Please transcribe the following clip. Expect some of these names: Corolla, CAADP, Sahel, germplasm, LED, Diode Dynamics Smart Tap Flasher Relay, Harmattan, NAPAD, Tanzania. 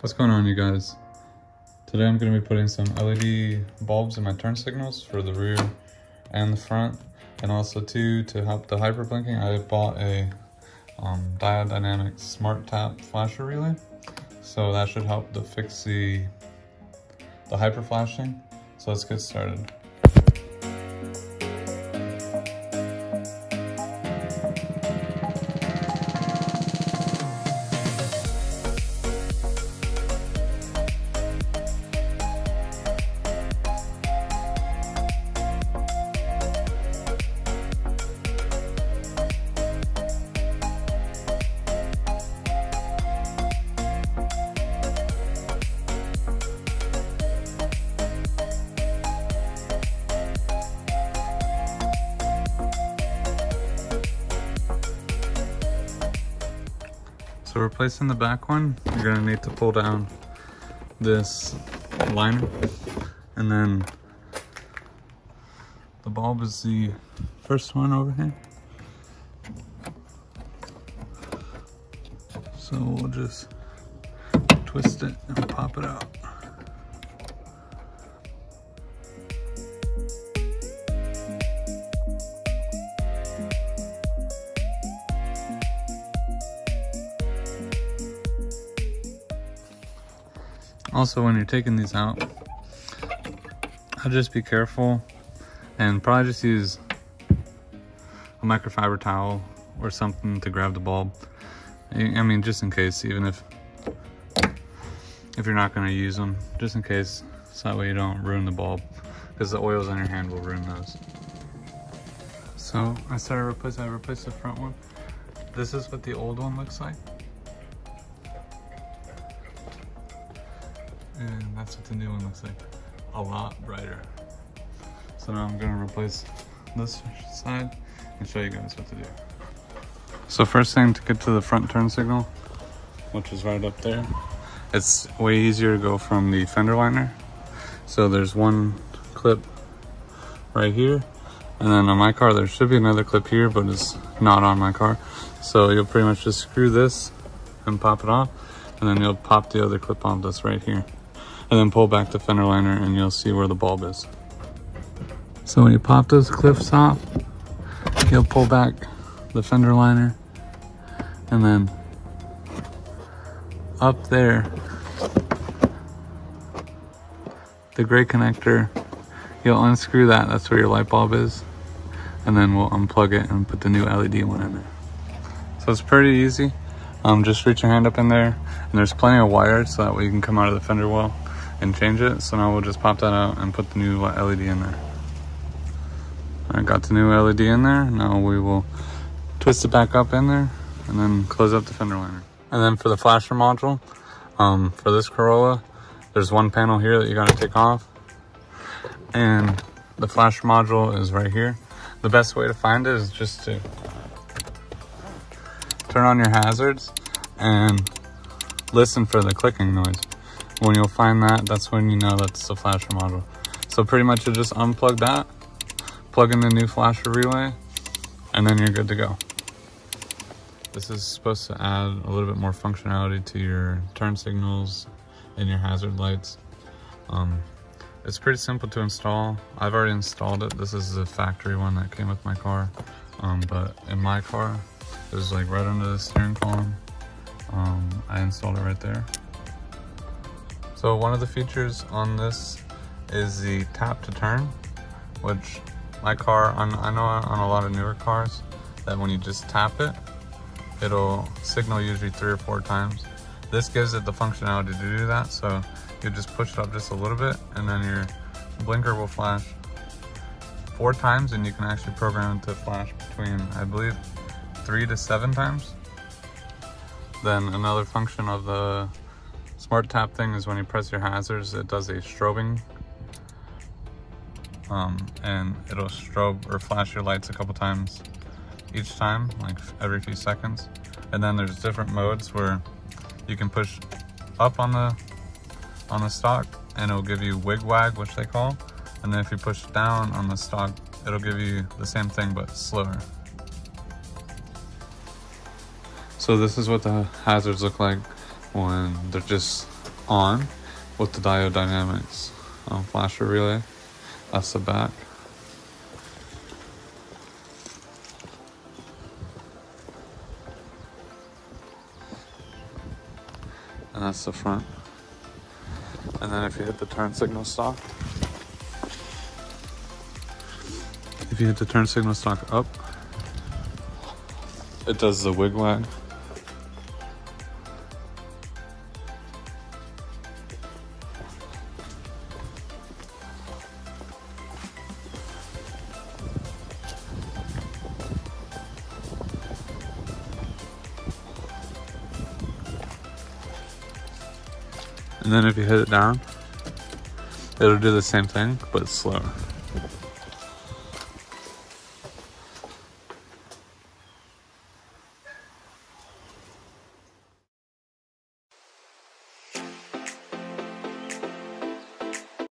What's going on, you guys? Today I'm going to be putting some LED bulbs in my turn signals for the rear and the front, and also too, to help the hyperblinking, I bought a Diode Dynamics Smart Tap Flasher Relay, so that should help to fix the hyper flashing. So let's get started. So replacing the back one, you're going to need to pull down this liner, and then the bulb is the first one over here. So we'll just twist it and pop it out. Also, when you're taking these out, I'd just be careful and probably just use a microfiber towel or something to grab the bulb. I mean, just in case, even if you're not going to use them, just in case, so that way you don't ruin the bulb, because the oils on your hand will ruin those. So I replaced the front one. This is what the old one looks like, and that's what the new one looks like. A lot brighter. So now I'm gonna replace this side and show you guys what to do. So first thing, to get to the front turn signal, which is right up there, it's way easier to go from the fender liner. So there's one clip right here, and then on my car there should be another clip here, but it's not on my car. So you'll pretty much just screw this and pop it off, and then you'll pop the other clip on that's right here, and then pull back the fender liner and you'll see where the bulb is. So when you pop those clips off, you'll pull back the fender liner, and then up there, the gray connector, you'll unscrew that, that's where your light bulb is, and then we'll unplug it and put the new LED one in there. So it's pretty easy. Just reach your hand up in there, and there's plenty of wire, so that way you can come out of the fender well and change it. So now we'll just pop that out and put the new LED in there. I got the new LED in there. Now we will twist it back up in there and then close up the fender liner. And then for the flasher module, for this Corolla, there's one panel here that you gotta take off, and the flasher module is right here. The best way to find it is just to turn on your hazards and listen for the clicking noise. When you'll find that, that's when you know that's the flasher module. So pretty much you just unplug that, plug in the new flasher relay, and then you're good to go. This is supposed to add a little bit more functionality to your turn signals and your hazard lights. It's pretty simple to install. I've already installed it. This is the factory one that came with my car, but in my car, it was like right under the steering column. I installed it right there. So one of the features on this is the tap to turn, which my car, I know on a lot of newer cars, that when you just tap it, it'll signal usually 3 or 4 times. This gives it the functionality to do that, so you just push it up just a little bit, and then your blinker will flash 4 times, and you can actually program it to flash between, I believe, 3 to 7 times. Then another function of the smart tap thing is when you press your hazards, it does a strobing, and it'll strobe or flash your lights a couple times each time, like every few seconds. And then there's different modes where you can push up on the stock and it'll give you wig-wag, which they call, and then if you push down on the stock, it'll give you the same thing but slower. So this is what the hazards look like when they're just on with the Diode Dynamics Flasher Relay. That's the back. And that's the front. And then if you hit the turn signal stock, up, it does the wig wag. And then if you hit it down, it'll do the same thing, but slower.